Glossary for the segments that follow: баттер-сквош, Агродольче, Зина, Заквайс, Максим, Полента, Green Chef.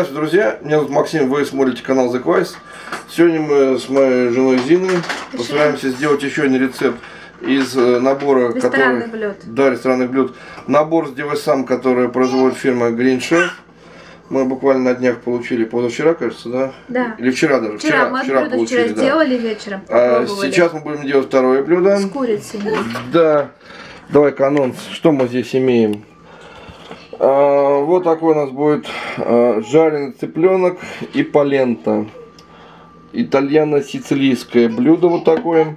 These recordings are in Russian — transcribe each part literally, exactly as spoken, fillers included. Здравствуйте, друзья! Меня зовут Максим, вы смотрите канал Заквайс. Сегодня мы с моей женой Зиной постараемся сделать еще один рецепт из набора ресторанных, который... блюд. Да, ресторанных блюд. Набор «Сделай сам», который производит фирма Green Chef. Мы буквально на днях получили, позавчера, кажется, да? Да. Или вчера даже. Вчера, вчера, мы вчера получили, вчера сделали, да. Вечером. А сейчас мы будем делать второе блюдо. С курицей. Да. Давай-ка анонс. Что мы здесь имеем? А, вот такой у нас будет а, жареный цыпленок и полента. Итальяно-сицилийское блюдо вот такое.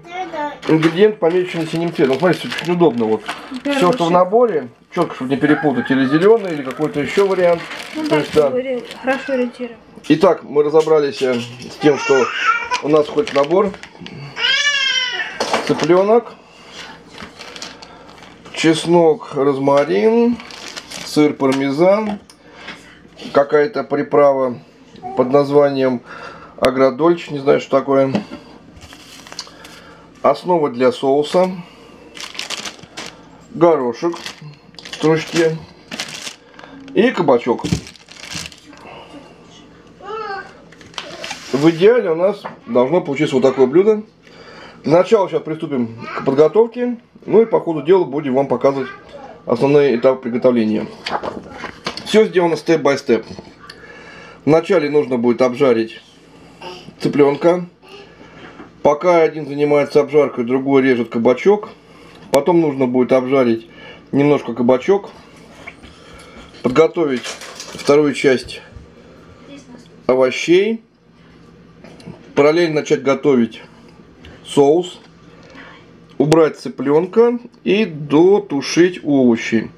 Ингредиент помечен синим цветом. Смотрите, все очень удобно. Вот. Все, что в наборе, четко, чтобы не перепутать, или зеленый, или какой-то еще вариант. Ну, да, есть, да. Хорошо ориентировать. Итак, мы разобрались с тем, что у нас хоть набор. Цыпленок, чеснок, розмарин, сыр пармезан, какая-то приправа под названием Агродольче, не знаю, что такое. Основа для соуса. Горошек в стручке. И кабачок. В идеале у нас должно получиться вот такое блюдо. Для начала сейчас приступим к подготовке. Ну и по ходу дела будем вам показывать основные этапы приготовления. Все сделано степ-бай-степ. Вначале нужно будет обжарить цыпленка. Пока один занимается обжаркой, другой режет кабачок. Потом нужно будет обжарить немножко кабачок. Подготовить вторую часть овощей. Параллельно начать готовить соус. Убрать цыпленка и дотушить овощи.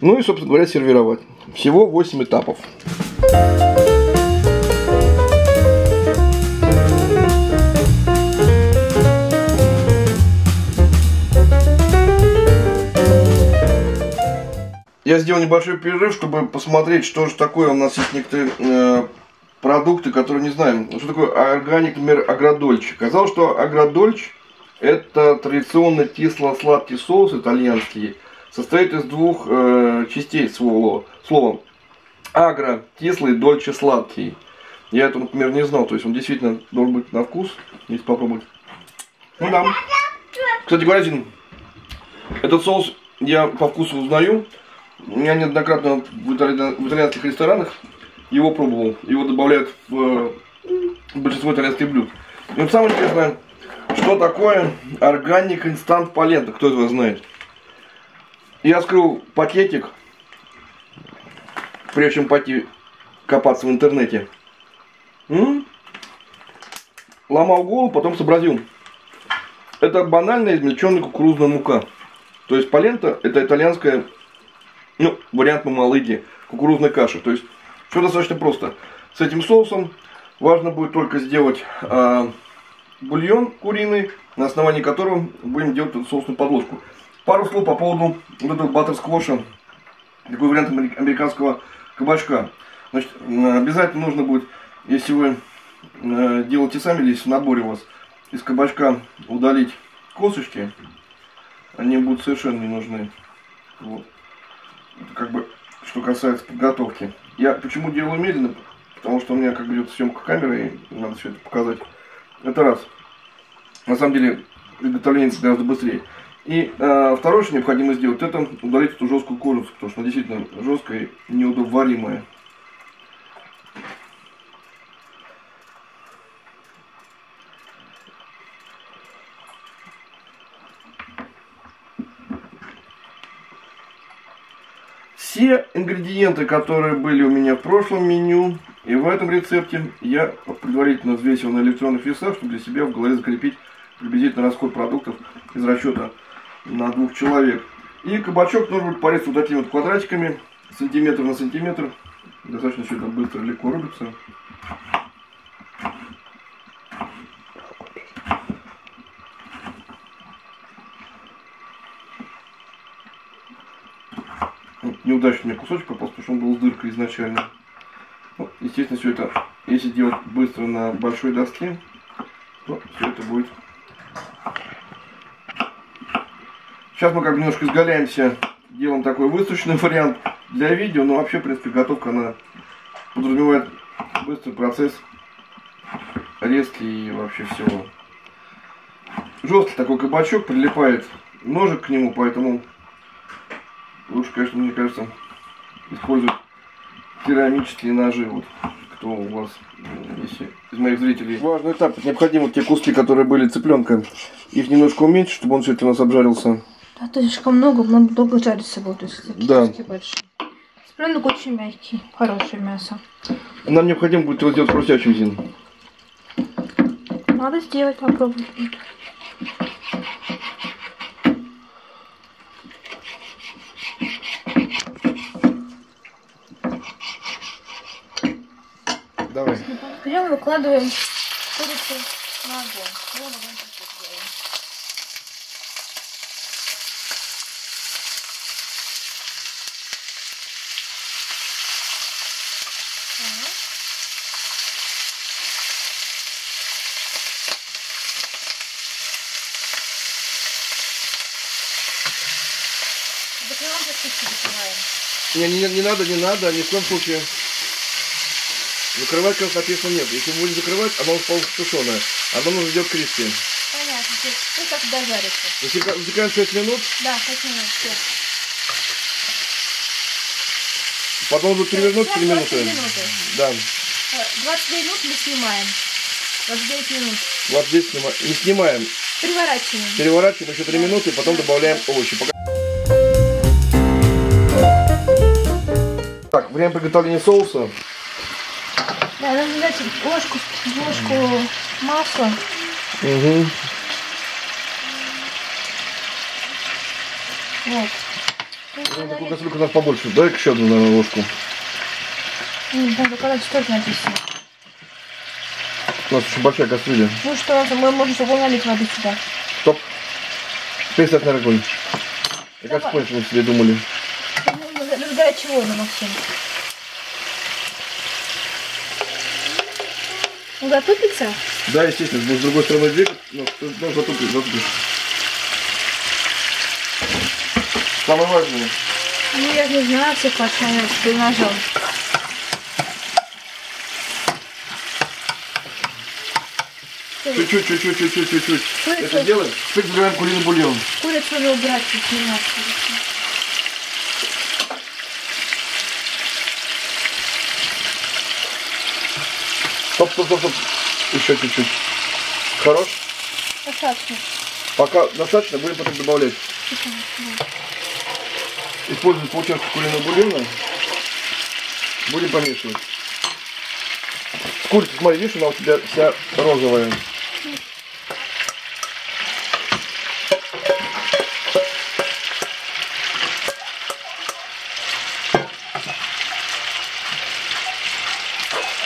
Ну и, собственно говоря, сервировать. Всего восемь этапов. Я сделал небольшой перерыв, чтобы посмотреть, что же такое. У нас есть некоторые э, продукты, которые не знаем. Что такое органик, например, агродольче. Казалось, что агродольче — это традиционный кисло-сладкий соус итальянский. Состоит из двух э, частей слова. Агро — кислый, дольче — сладкий. Я этого, например, не знал. То есть он действительно должен быть на вкус. Если попробовать. Ну да. Кстати говоря, Зин, этот соус я по вкусу узнаю. Я неоднократно в итальянских ресторанах его пробовал. Его добавляют в большинство итальянских блюд. Но самое интересное, что такое органик инстант полента, кто из вас знает? Я открыл пакетик, прежде чем пойти копаться в интернете. М? Ломал голову, потом сообразил. Это банальная измельченная кукурузная мука. То есть полента — это итальянская... Ну, вариант мамалыги, кукурузной каши. То есть, все достаточно просто. С этим соусом важно будет только сделать э, бульон куриный, на основании которого будем делать эту соусную подложку. Пару слов по поводу вот этого баттер-сквоша, такой вариант американского кабачка. Значит, обязательно нужно будет, если вы э, делаете сами, или если в наборе у вас, из кабачка удалить косточки. Они будут совершенно не нужны. Вот. Как бы, что касается подготовки. Я почему делаю медленно? Потому что у меня как бы идет съемка камеры, и надо все это показать. Это раз. На самом деле, приготовление гораздо быстрее. И э, второе, что необходимо сделать, это удалить эту жесткую корицу, потому что она действительно жесткая и неудобоваримая. Все ингредиенты, которые были у меня в прошлом меню и в этом рецепте, я предварительно взвесил на электронных весах, чтобы для себя в голове закрепить приблизительно расход продуктов из расчета на двух человек. И кабачок нужно будет порезать вот такими вот квадратиками, сантиметр на сантиметр. Достаточно все это быстро, легко рубится. Неудачный у меня кусочек попался, потому что он был с дыркой изначально. Ну, естественно, все это, если делать быстро на большой доске, то все это будет. Сейчас мы как бы немножко изгаляемся, делаем такой выставочный вариант для видео, но вообще, в принципе, готовка она подразумевает быстрый процесс резки и вообще всего. Жесткий такой кабачок, прилипает ножик к нему, поэтому лучше, конечно, мне кажется, использовать керамические ножи. Вот кто у вас, если из моих зрителей. Важный этап. Необходимо те куски, которые были цыпленка, их немножко уменьшить, чтобы он все-таки у нас обжарился. Да, то есть слишком много, много долго жарится будет, если такие да. Куски большие. Цыпленок очень мягкий, хорошее мясо. Нам необходимо будет его сделать хрустящим, Зин. Надо сделать, попробовать. Давай. Берем, выкладываем курицу на огонь. Закрываем, закрывки закрываем. Не, не, не надо, не надо, ни в коем случае. Закрывать красотеса нет. Если мы будем закрывать, она уже получится тушеная. Она уже идет криспи. Понятно. Ну так дожарится. Если запекаем шесть минут? Да, шесть минут. Все. Потом будут перевернуть три минуты. двадцать минуты. Да. двадцать минут мы снимаем. двадцать девять минут. двадцать девять снимаем. Не снимаем. Переворачиваем. Переворачиваем еще три минуты, потом добавляем овощи. Так, время приготовления соуса. Да, надо взять ложку, ложку масла. Угу. Вот. Такую кастрюльку надо побольше. Дай еще одну, наверное, ложку. Не, да, только надо четверть написано. У нас очень большая кастрюля. Ну что, мы можем с огонь налить воды сюда. Стоп. Теперь ставь на огонь. И как вспомнить, мы себе думали. Для чего она, Максим? Он затупится? Да, естественно, с другой стороны двигать, но, но затупить, затупить. Самое важное. Ну, я не знаю всех подшамец, ты нажал. Чуть-чуть, чуть-чуть, чуть-чуть, чуть-чуть. Это делаем? Теперь забираем куриный бульон. Курицу надо убрать, если не надо. Стоп, стоп, стоп, стоп. Еще чуть-чуть. Хорош? Достаточно. Пока достаточно, будем потом добавлять. Используем полчашки куриного бульона. Будем помешивать. Курица, смотри, видишь, она у тебя вся розовая.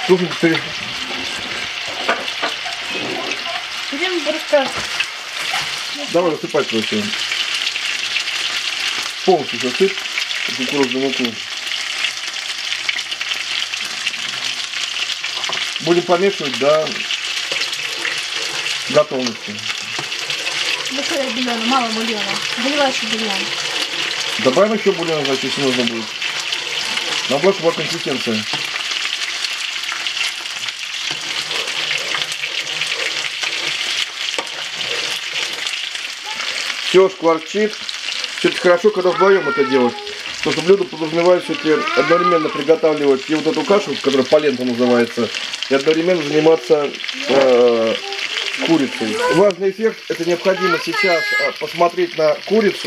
Слушай, ты... Берем бурка. Давай засыпать его все. Полностью засыпь кукурузную муку. Будем помешивать до готовности. Добавим бульона, мало бульона. Доливай еще бульон. Добавим еще бульон, значит, если нужно будет. Нам больше была консистенция. Все шкварчит. Все-таки хорошо, когда вдвоем это делать. Потому что блюдо подразумевает все-таки одновременно приготавливать и вот эту кашу, которая полента называется, и одновременно заниматься э, курицей. Важный эффект, это необходимо сейчас посмотреть на курицу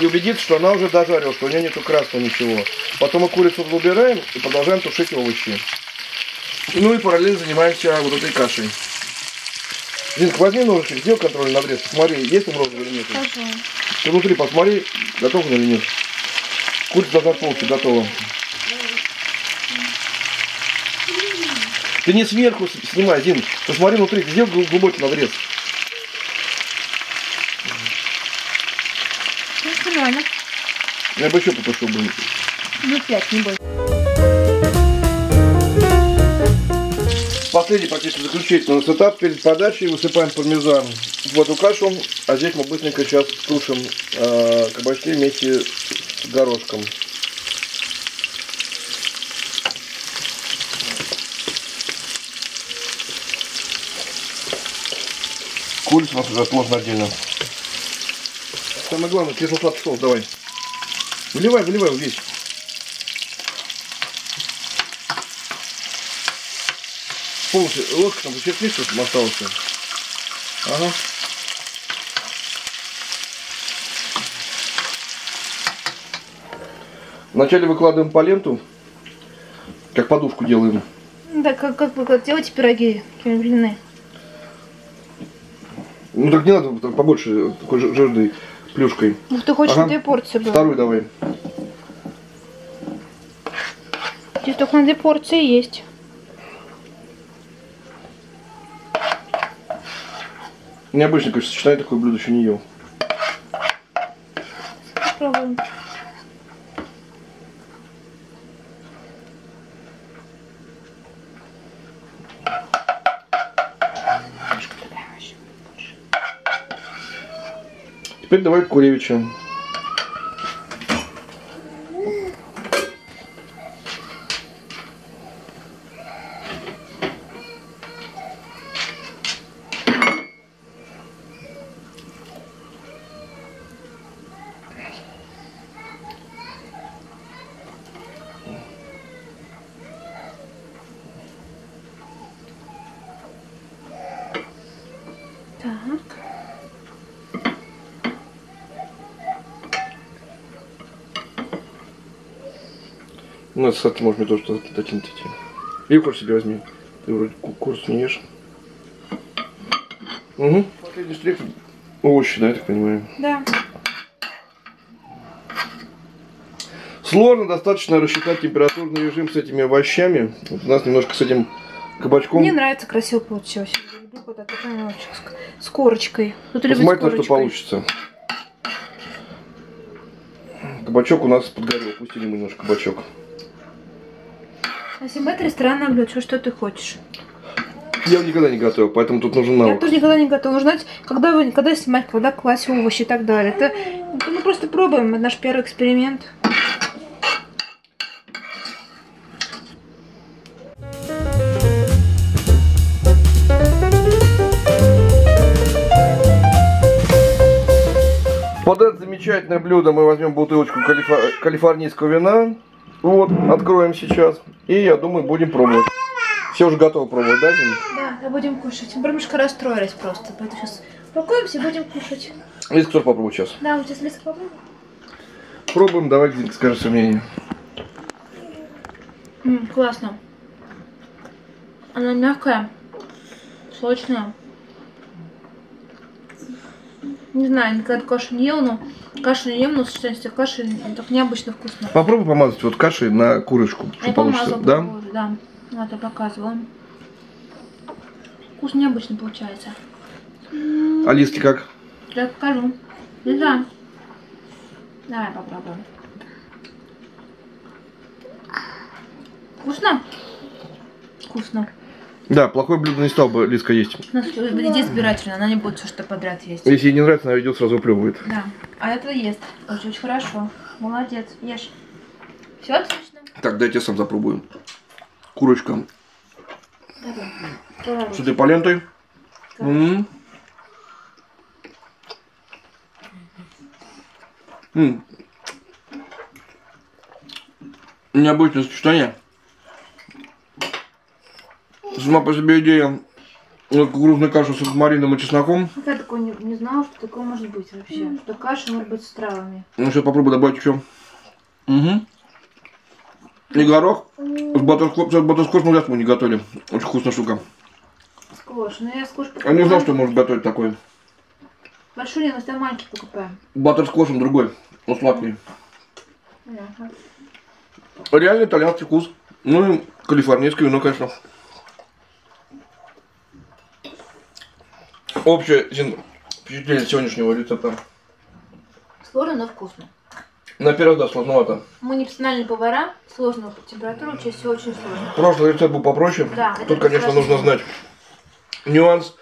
и убедиться, что она уже дожарилась, что у нее нету красного ничего. Потом мы курицу убираем и продолжаем тушить овощи. Ну и параллельно занимаемся вот этой кашей. Зинка, возьми ножичек, сделай контрольный надрез, посмотри, есть он розовый или нет. Хорошо. Ты внутри посмотри, готов он или нет. Курица должна полностью готова. Ты не сверху снимай, Зин, посмотри внутри, сделай глубокий надрез. Ну, нормально. Я бы еще потушил бы. Ну, пять, не больше. Последний практически заключительный у нас этап перед подачей. Высыпаем пармезан в эту кашу, а здесь мы быстренько сейчас тушим э, кабачки вместе с горошком. Курица у нас уже отложена отдельно. Самое главное, кисло-сладкий соус давай. Выливай, выливай весь. Полностью ложка там зачерпни, что там осталось. Ага. Вначале выкладываем поленту, как подушку делаем. Да, как, как вы делаете пироги блины? Ну так не надо, побольше такой жирной плюшкой. Ну ты хочешь, ага, две порции было. Вторую давай. Здесь только на две порции есть. Необычно, конечно, сочетание, такое блюдо еще не ел. Попробуем. Теперь давай куревича. Ну, кстати, может мне тоже докинуть идти. И курс себе возьми. Ты вроде курс не ешь. Угу. Последний штрих. Овощи, да, я так понимаю? Да. Сложно достаточно рассчитать температурный режим с этими овощами. Вот у нас немножко с этим кабачком. Мне нравится, красиво получилось. Я люблю вот этот немножечко с корочкой. Посмотрите, на что получится. Кабачок у нас подгорел. Пустили мы немножко кабачок. Максим, это ресторанное блюдо, что ты хочешь? Я никогда не готовил, поэтому тут нужен навык. Я тоже никогда не готовил. Нужно знать, когда, вы, когда снимать, когда класть овощи и так далее. Это, это мы просто пробуем, это наш первый эксперимент. Под это замечательное блюдо мы возьмем бутылочку калиф... калифорнийского вина. Вот, откроем сейчас. И, я думаю, будем пробовать. Все уже готово пробовать, да, Зина? Да, да, будем кушать. Бормышка расстроилась просто. Поэтому сейчас покоимся и будем кушать. Лизка тоже попробует сейчас. Да, вот сейчас Лизка попробует. Пробуем, давай, Зинка, скажи свое мнение. М-м, классно. Она мягкая, сочная. Не знаю, никогда кашу не ела, но... Кашу не ем, но сочетание каши так необычно вкусно. Попробуй помазать вот кашей на курочку, что получится. Помазала, да? Да, вот я показывала. Вкус необычный получается. А Лизке как? Я покажу. Лиза, давай попробуем. Вкусно? Вкусно. Да, плохое блюдо не стал бы Лизка есть. Она будет избирательно, она не будет все, что подряд есть. Если ей не нравится, она идет сразу выплевывает. Да, а это ест. Очень, очень хорошо. Молодец, ешь. Все отлично. Так, дайте я сам запробую. Курочка. Давай. С этой полентой. М -м. М -м. Необычное сочетание. Сама по себе идея кукурузную кашу с марином и чесноком. Я такой не, не знала, что такое может быть вообще. Mm. Что каша может быть с травами. Ну сейчас попробую добавить еще. Угу. И горох. Mm. С баттер-сквошем баттер мы сейчас мы не готовили. Очень вкусная штука. Сквош. Ну я сквош покупаю. Я не знал, что может готовить такой. Большой, но там маленький покупаем. Баттер-сквош он другой. Он сладкий. Mm. Mm. Реально итальянский вкус. Ну и калифорнийский вино, конечно. Общее, Зин, впечатление сегодняшнего рецепта. Сложно, но вкусно. На первый раз, да, сложновато. Мы не профессиональные повара, сложно температуру, чаще всего очень сложно. Прошлый рецепт был попроще. Да, тут, конечно, нужно знать нюанс,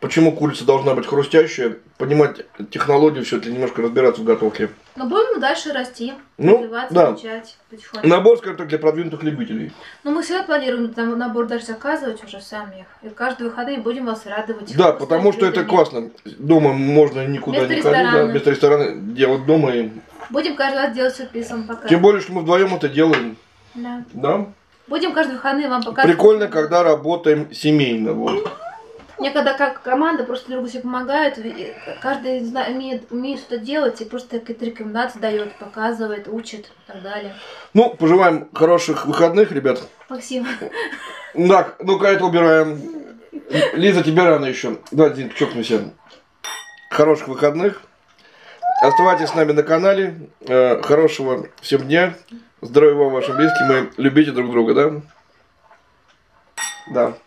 почему курица должна быть хрустящая, понимать технологию, все это, немножко разбираться в готовке. Но будем дальше расти, ну, развиваться, да. Начать потихоньку. Набор, скажем так, для продвинутых любителей. Ну, мы всегда планируем там набор даже заказывать уже сами. И каждый выходные будем вас радовать. Да, потому что это классно. Дома можно никуда не ходить. Да, вместо ресторана делать дома. И... будем каждый раз делать сюрпризом пока. Тем более, что мы вдвоем это делаем. Да. Да? Будем каждый выходный вам показывать. Прикольно, когда работаем семейно. Вот. Мне когда как команда просто друг другу себе помогает, каждый умеет, умеет что-то делать и просто какие-то рекомендации дает, показывает, учит и так далее. Ну, пожелаем хороших выходных, ребят. Максим. Так, ну-ка это убираем. Лиза, тебе рано еще. Давай, Зинка, чокнемся. Хороших выходных. Оставайтесь с нами на канале. Хорошего всем дня. Здоровья вам, вашим близким. И любите друг друга, да? Да.